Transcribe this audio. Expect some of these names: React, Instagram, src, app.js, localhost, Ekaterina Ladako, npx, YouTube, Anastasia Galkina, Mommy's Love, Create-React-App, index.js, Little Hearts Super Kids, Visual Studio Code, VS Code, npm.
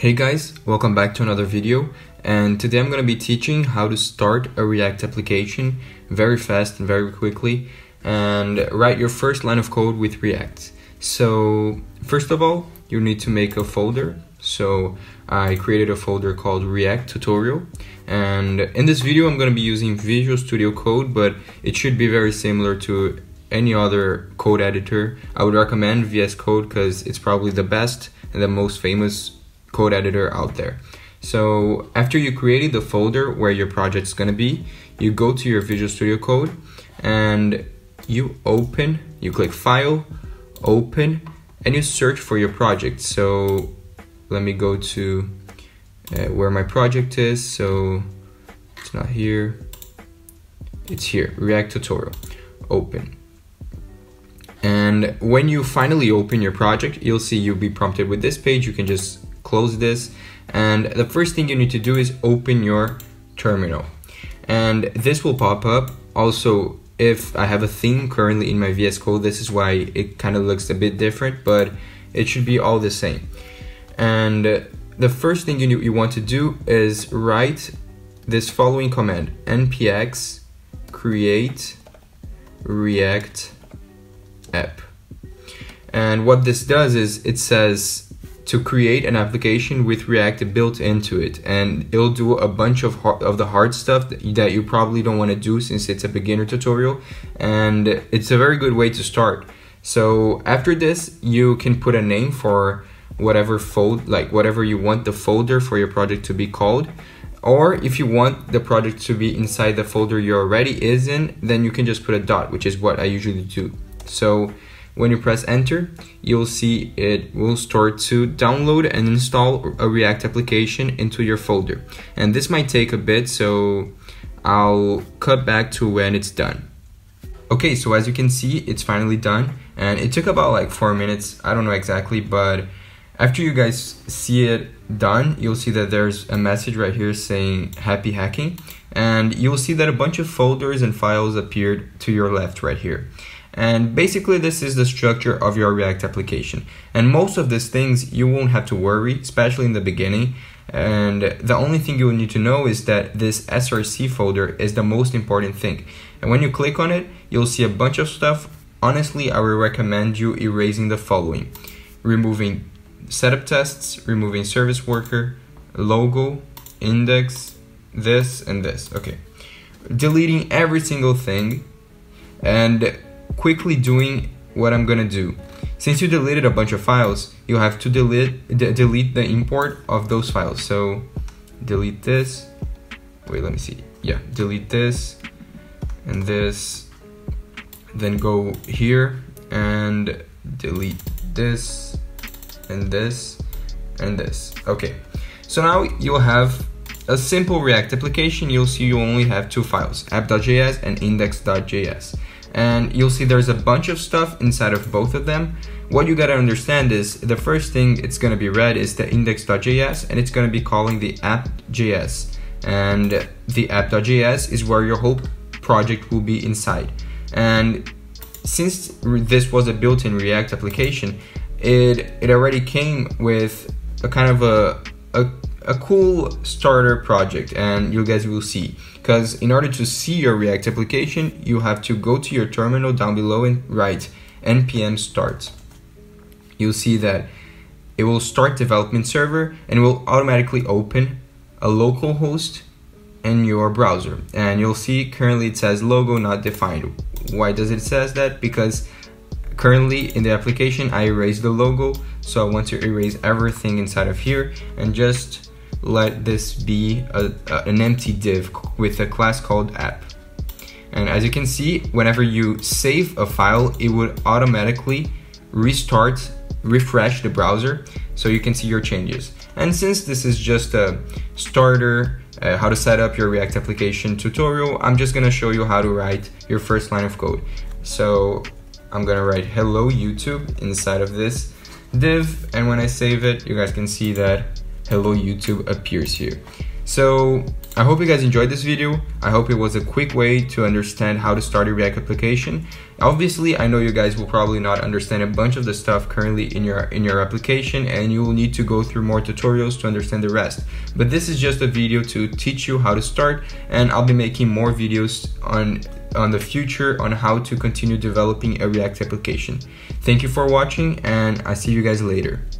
Hey guys, welcome back to another video, and today I'm going to be teaching how to start a React application very fast and very quickly and write your first line of code with React. So first of all, you need to make a folder. So I created a folder called React Tutorial, and in this video I'm going to be using Visual Studio Code, but it should be very similar to any other code editor. I would recommend VS Code because it's probably the best and the most famous code editor out there. So after you created the folder where your project's gonna be, you go to your Visual Studio Code and you click File, Open, and you search for your project. So let me go to where my project is. So it's not here, it's here, React Tutorial, Open. And when you finally open your project, you'll be prompted with this page. You can just close this, and the first thing you need to do is open your terminal, and this will pop up. Also, if I have a theme currently in my VS Code, this is why it kind of looks a bit different, but it should be all the same. And the first thing you want to do is write this following command: npx create-react-app. And what this does is it says to create an application with React built into it, and it'll do a bunch of the hard stuff that you probably don't want to do since it's a beginner tutorial, and it's a very good way to start. So after this, you can put a name for whatever you want the folder for your project to be called, or if you want the project to be inside the folder you already is in, then you can just put a dot, which is what I usually do. So when you press enter, you'll see it will start to download and install a React application into your folder. And this might take a bit, so I'll cut back to when it's done. Okay, so as you can see, it's finally done, and it took about like 4 minutes. I don't know exactly, but after you guys see it done, you'll see that there's a message right here saying happy hacking, and you'll see that a bunch of folders and files appeared to your left right here. And basically this is the structure of your React application, and most of these things you won't have to worry, especially in the beginning, and the only thing you will need to know is that this src folder is the most important thing. And when you click on it, you'll see a bunch of stuff. Honestly, I would recommend you erasing the following: removing setup tests, removing service worker, logo, index, this and this. Okay, deleting every single thing and quickly doing what I'm gonna do. Since you deleted a bunch of files, you have to delete the import of those files. So delete this, wait, let me see. Yeah, delete this and this, then go here and delete this and this and this. Okay, so now you'll have a simple React application. You'll see you only have 2 files, app.js and index.js. And you'll see there's a bunch of stuff inside of both of them. What you gotta understand is the first thing it's gonna be read is the index.js, and it's gonna be calling the app.js, and the app.js is where your whole project will be inside. And since this was a built-in React application, it already came with a kind of a cool starter project, and you guys will see, because in order to see your React application, you have to go to your terminal down below and write npm start. You'll see that it will start development server and will automatically open a localhost in your browser. And you'll see currently it says logo not defined. Why does it say that? Because currently in the application I erased the logo, so I want to erase everything inside of here and just let this be an empty div with a class called app. And as you can see, whenever you save a file, it would automatically refresh the browser, so you can see your changes. And since this is just a starter how to set up your React application tutorial, I'm just gonna show you how to write your first line of code. So I'm gonna write hello YouTube inside of this div, and when I save it, you guys can see that hello YouTube appears here. So I hope you guys enjoyed this video. I hope it was a quick way to understand how to start a React application. Obviously, I know you guys will probably not understand a bunch of the stuff currently in your application, and you will need to go through more tutorials to understand the rest. But this is just a video to teach you how to start, and I'll be making more videos on the future on how to continue developing a React application. Thank you for watching, and I see you guys later.